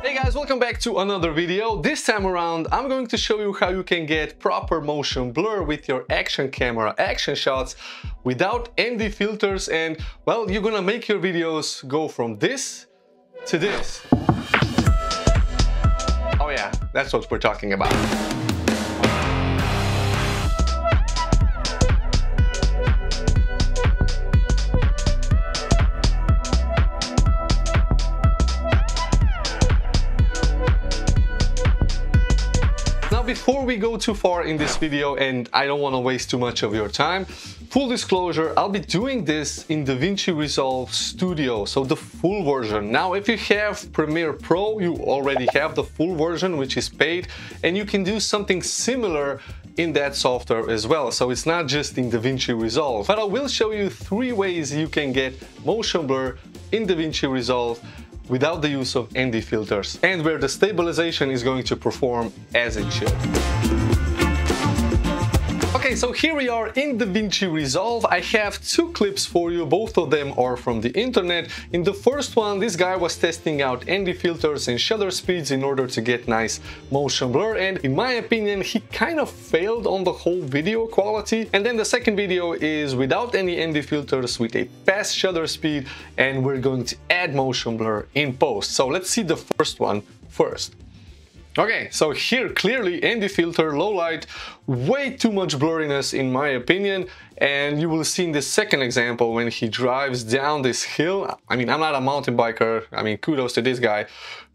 Hey guys, welcome back to another video. This time around I'm going to show you how you can get proper motion blur with your action camera action shots without ND filters, and well, you're gonna make your videos go from this to this. Oh yeah, that's what we're talking about. Before we go too far in this video, and I don't want to waste too much of your time, full disclosure, I'll be doing this in DaVinci Resolve Studio, so the full version. Now, if you have Premiere Pro, you already have the full version, which is paid, and you can do something similar in that software as well. So it's not just in DaVinci Resolve, but I will show you 3 ways you can get motion blur in DaVinci Resolve without the use of ND filters, and where the stabilization is going to perform as it should. Okay, so here we are in DaVinci Resolve. I have 2 clips for you, both of them are from the internet. In the first one, this guy was testing out ND filters and shutter speeds in order to get nice motion blur, and in my opinion, he kind of failed on the whole video quality. And then the second video is without any ND filters with a fast shutter speed, and we're going to add motion blur in post. So let's see the first one first. Okay, so here clearly ND filter, low light, way too much blurriness in my opinion, and you will see in the second example when he drives down this hill. I mean, I'm not a mountain biker, I mean, kudos to this guy,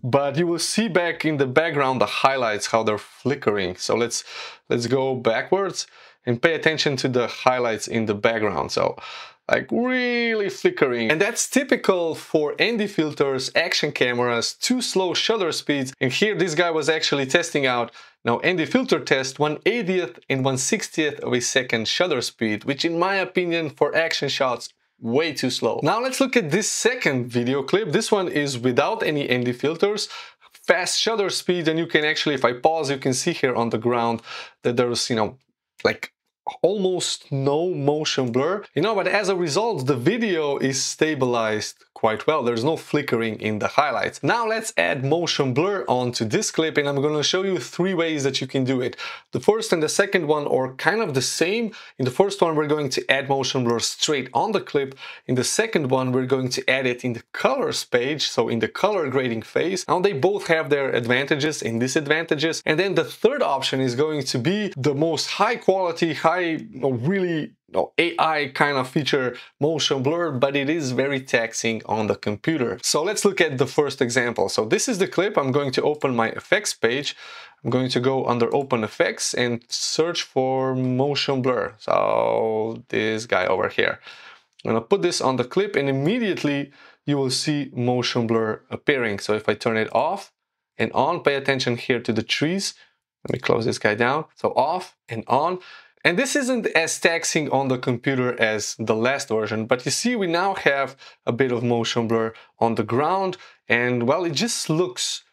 but you will see back in the background the highlights, how they're flickering. So let's go backwards and pay attention to the highlights in the background. So like really flickering, and that's typical for ND filters, action cameras, too slow shutter speeds. And here this guy was actually testing out now ND filter test 1/80th and 1/60th of a second shutter speed, which in my opinion for action shots way too slow. Now let's look at this second video clip. This one is without any ND filters, fast shutter speed, and you can actually, if I pause, you can see here on the ground that there's, you know, like almost no motion blur, you know, but as a result the video is stabilized quite well. There's no flickering in the highlights. Now let's add motion blur onto this clip, and I'm going to show you 3 ways that you can do it. The first and the second one are kind of the same. In the first one we're going to add motion blur straight on the clip. In the second one we're going to add it in the colors page, so in the color grading phase. Now they both have their advantages and disadvantages, and then the third option is going to be the most high quality, AI kind of feature motion blur, but it is very taxing on the computer. So let's look at the first example. So this is the clip. I'm going to open my effects page. I'm going to go under open effects and search for motion blur. So this guy over here. I'm gonna put this on the clip and immediately you will see motion blur appearing. So if I turn it off and on, pay attention here to the trees. Let me close this guy down. So off and on. And this isn't as taxing on the computer as the last version, but you see we now have a bit of motion blur on the ground, and well, it just looks,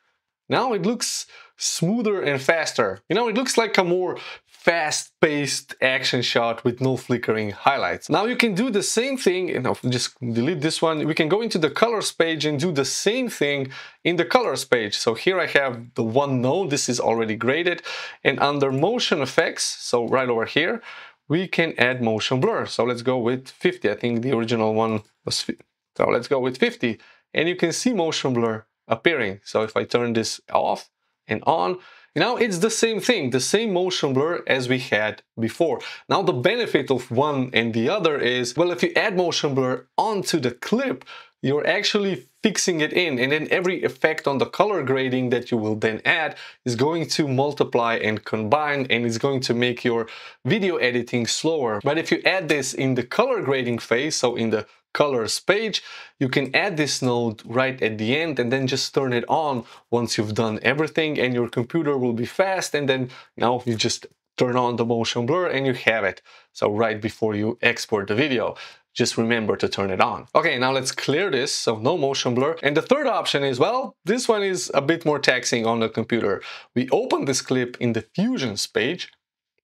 now it looks smoother and faster. You know, it looks like a more fast-paced action shot with no flickering highlights. Now you can do the same thing, and I'll just delete this one. We can go into the colors page and do the same thing in the colors page. So here I have the one node, this is already graded, and under motion effects, so right over here, we can add motion blur. So let's go with 50. I think the original one was 50. So let's go with 50, and you can see motion blur appearing. So if I turn this off and on, you know, it's the same thing, the same motion blur as we had before. Now the benefit of one and the other is, well, if you add motion blur onto the clip, you're actually fixing it in, and then every effect on the color grading that you will then add is going to multiply and combine, and it's going to make your video editing slower. But if you add this in the color grading phase, so in the colors page, you can add this node right at the end and then just turn it on once you've done everything, and your computer will be fast, and then now you just turn on the motion blur and you have it. So right before you export the video, just remember to turn it on. Okay, now let's clear this, so no motion blur. And the third option is, well, this one is a bit more taxing on the computer. We open this clip in the Fusions page,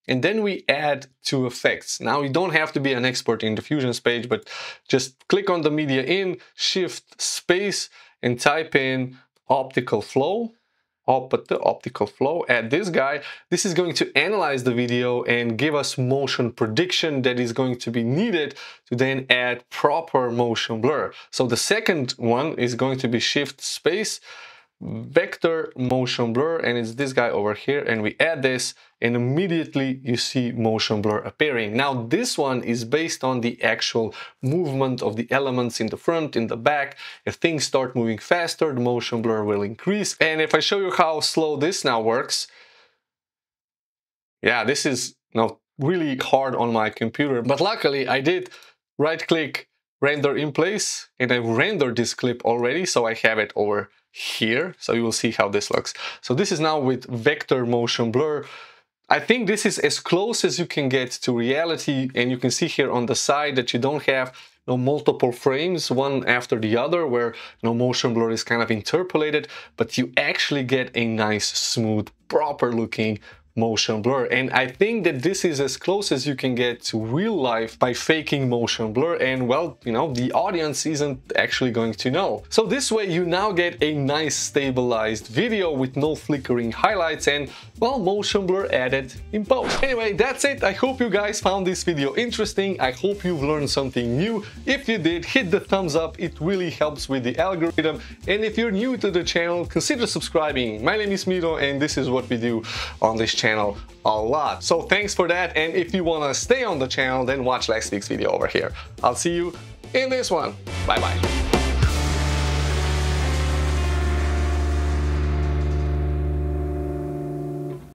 and then we add 2 effects. Now you don't have to be an expert in the Fusions page, but just click on the media in, shift space, and type in optical flow. Optical flow at this guy. This is going to analyze the video and give us motion prediction that is going to be needed to then add proper motion blur. So the second one is going to be shift space vector motion blur, and it's this guy over here, and we add this and immediately you see motion blur appearing. Now this one is based on the actual movement of the elements in the front, in the back. If things start moving faster, the motion blur will increase. And if I show you how slow this now works, yeah, this is now really hard on my computer, but luckily I did right click render in place, and I've rendered this clip already, so I have it over here, so you will see how this looks. So this is now with vector motion blur. I think this is as close as you can get to reality, and you can see here on the side that you don't have multiple frames one after the other where motion blur is kind of interpolated, but you actually get a nice, smooth, proper looking motion blur. And I think that this is as close as you can get to real life by faking motion blur, and well, the audience isn't actually going to know. So this way you now get a nice stabilized video with no flickering highlights and, well, motion blur added in post. Anyway, that's it. I hope you guys found this video interesting. I hope you've learned something new. If you did, hit the thumbs up. It really helps with the algorithm. And if you're new to the channel, consider subscribing. My name is Miro, and this is what we do on this channel a lot. So thanks for that, and if you want to stay on the channel, then watch last week's video over here. I'll see you in this one. Bye bye.